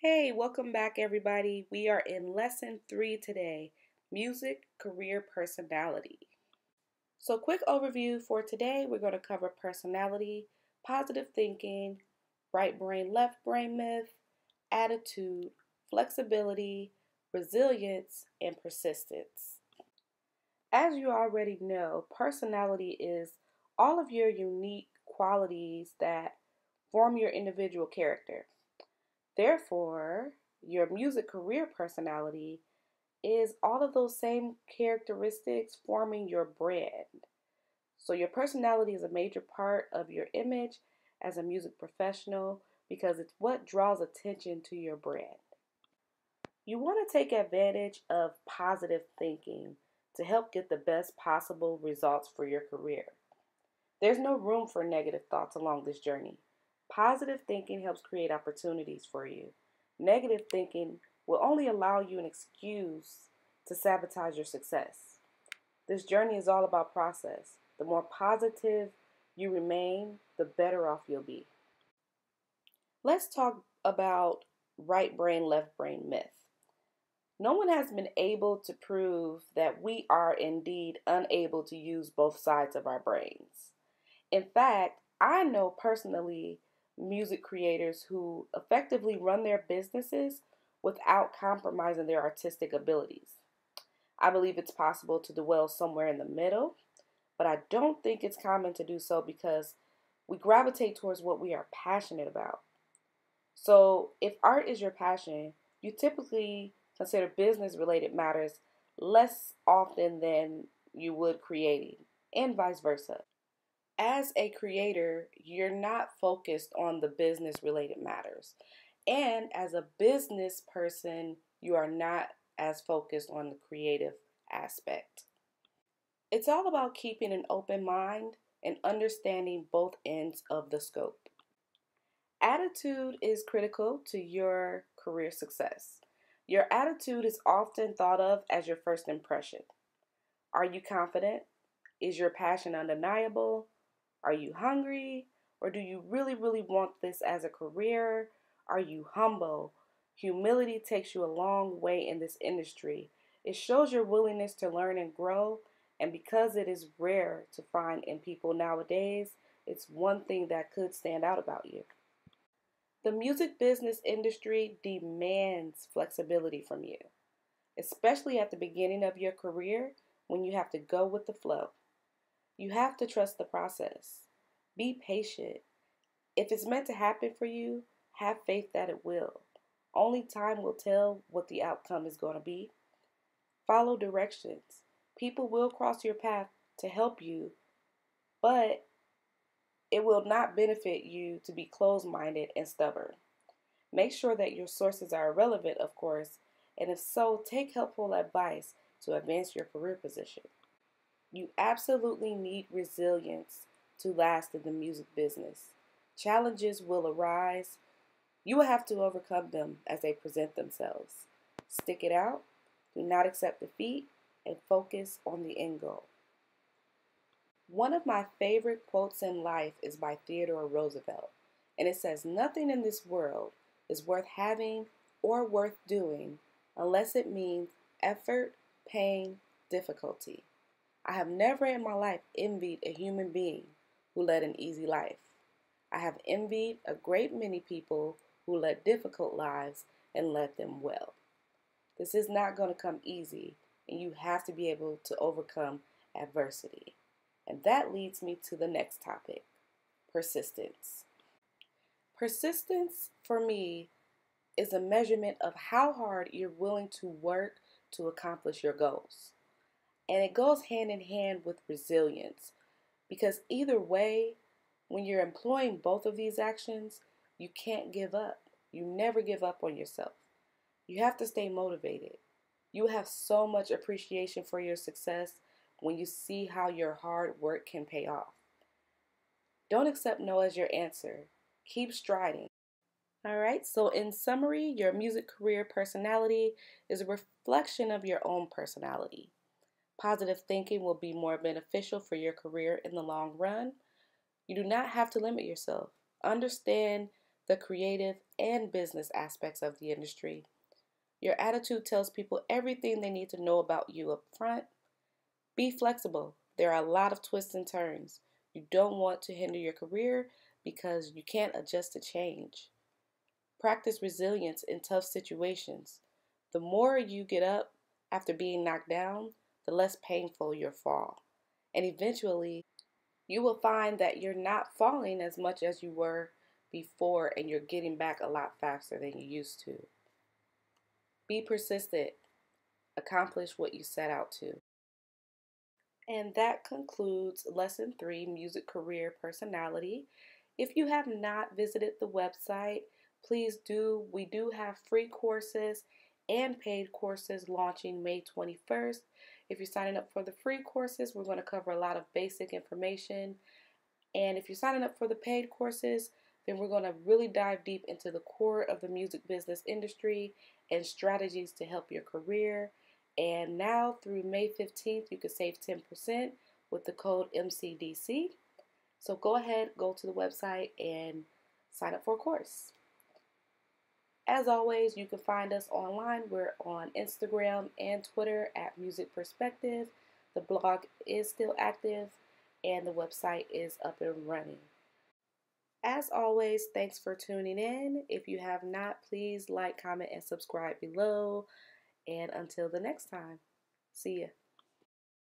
Hey, welcome back everybody. We are in lesson 3 today, music, career, personality. So quick overview for today, we're going to cover personality, positive thinking, right brain, left brain myth, attitude, flexibility, resilience, and persistence. As you already know, personality is all of your unique qualities that form your individual character. Therefore, your music career personality is all of those same characteristics forming your brand. So your personality is a major part of your image as a music professional because it's what draws attention to your brand. You want to take advantage of positive thinking to help get the best possible results for your career. There's no room for negative thoughts along this journey. Positive thinking helps create opportunities for you. Negative thinking will only allow you an excuse to sabotage your success. This journey is all about process. The more positive you remain, the better off you'll be. Let's talk about right brain, left brain myth. No one has been able to prove that we are indeed unable to use both sides of our brains. In fact, I know personally music creators who effectively run their businesses without compromising their artistic abilities. I believe it's possible to dwell somewhere in the middle, but I don't think it's common to do so because we gravitate towards what we are passionate about. So if art is your passion, you typically consider business-related matters less often than you would creating, and vice versa. As a creator, you're not focused on the business-related matters. And as a business person, you are not as focused on the creative aspect. It's all about keeping an open mind and understanding both ends of the scope. Attitude is critical to your career success. Your attitude is often thought of as your first impression. Are you confident? Is your passion undeniable? Are you hungry? Or do you really want this as a career? Are you humble? Humility takes you a long way in this industry. It shows your willingness to learn and grow, and because it is rare to find in people nowadays, it's one thing that could stand out about you. The music business industry demands flexibility from you, especially at the beginning of your career when you have to go with the flow. You have to trust the process. Be patient. If it's meant to happen for you, have faith that it will. Only time will tell what the outcome is going to be. Follow directions. People will cross your path to help you, but it will not benefit you to be closed-minded and stubborn. Make sure that your sources are relevant, of course, and if so, take helpful advice to advance your career position. You absolutely need resilience to last in the music business. Challenges will arise. You will have to overcome them as they present themselves. Stick it out, do not accept defeat, and focus on the end goal. One of my favorite quotes in life is by Theodore Roosevelt, and it says, "Nothing in this world is worth having or worth doing unless it means effort, pain, difficulty." I have never in my life envied a human being who led an easy life. I have envied a great many people who led difficult lives and led them well. This is not going to come easy, and you have to be able to overcome adversity. And that leads me to the next topic, persistence. Persistence, for me, is a measurement of how hard you're willing to work to accomplish your goals. And it goes hand in hand with resilience, because either way, when you're employing both of these actions, you can't give up. You never give up on yourself. You have to stay motivated. You have so much appreciation for your success when you see how your hard work can pay off. Don't accept no as your answer. Keep striding. All right, so in summary, your music career personality is a reflection of your own personality. Positive thinking will be more beneficial for your career in the long run. You do not have to limit yourself. Understand the creative and business aspects of the industry. Your attitude tells people everything they need to know about you up front. Be flexible. There are a lot of twists and turns. You don't want to hinder your career because you can't adjust to change. Practice resilience in tough situations. The more you get up after being knocked down, the less painful your fall. And eventually, you will find that you're not falling as much as you were before, and you're getting back a lot faster than you used to. Be persistent. Accomplish what you set out to. And that concludes Lesson 3, Music Career Personality. If you have not visited the website, please do. We do have free courses and paid courses launching May 21st. If you're signing up for the free courses, we're going to cover a lot of basic information. And if you're signing up for the paid courses, then we're going to really dive deep into the core of the music business industry and strategies to help your career. And now through May 15th, you can save 10% with the code MCDC. So go ahead, go to the website and sign up for a course. As always, you can find us online. We're on Instagram and Twitter at Music Perspectiv. The blog is still active and the website is up and running. As always, thanks for tuning in. If you have not, please like, comment, and subscribe below. And until the next time, see ya.